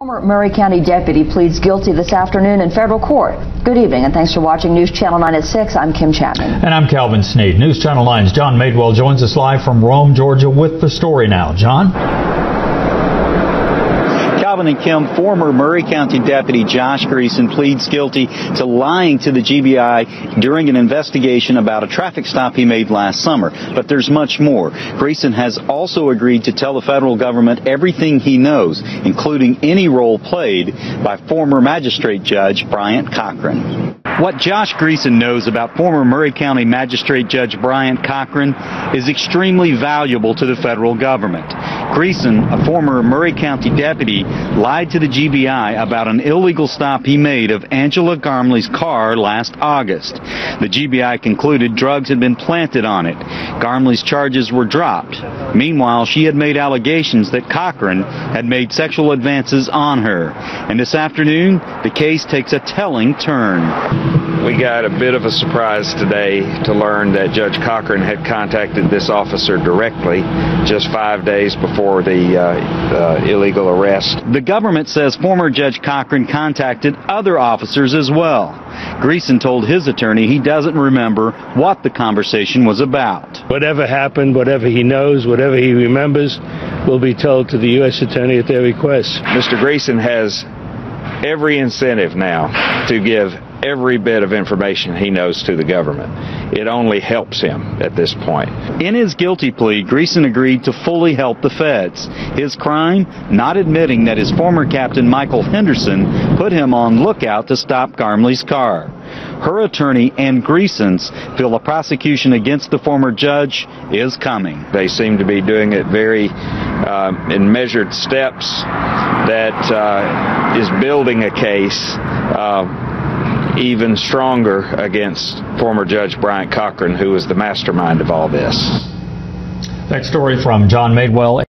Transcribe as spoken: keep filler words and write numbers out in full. Former Murray County deputy pleads guilty this afternoon in federal court. Good evening, and thanks for watching News Channel nine at six. I'm Kim Chapman. And I'm Calvin Sneed. News Channel nine's John Madewell joins us live from Rome, Georgia, with the story now. John? Calvin and Kim, former Murray County Deputy Josh Greeson pleads guilty to lying to the G B I during an investigation about a traffic stop he made last summer. But there's much more. Greeson has also agreed to tell the federal government everything he knows, including any role played by former Magistrate Judge Bryant Cochran. What Josh Greeson knows about former Murray County Magistrate Judge Bryant Cochran is extremely valuable to the federal government. Greeson, a former Murray County deputy, lied to the G B I about an illegal stop he made of Angela Garmley's car last August. The G B I concluded drugs had been planted on it. Garmley's charges were dropped. Meanwhile, she had made allegations that Cochran had made sexual advances on her. And this afternoon, the case takes a telling turn. We got a bit of a surprise today to learn that Judge Cochran had contacted this officer directly just five days before the, uh, the illegal arrest. The government says former Judge Cochran contacted other officers as well. Greeson told his attorney he doesn't remember what the conversation was about. Whatever happened, whatever he knows, whatever he remembers will be told to the U S attorney at their request. Mister Greeson has every incentive now to give every bit of information he knows to the government. It only helps him at this point. In his guilty plea, Greeson agreed to fully help the feds. His crime, not admitting that his former captain Michael Henderson put him on lookout to stop Garmley's car. Her attorney and Greeson's feel a prosecution against the former judge is coming. They seem to be doing it very uh, in measured steps that uh, is building a case uh, even stronger against former Judge Bryant Cochran, who was the mastermind of all this. That story from John Madewell.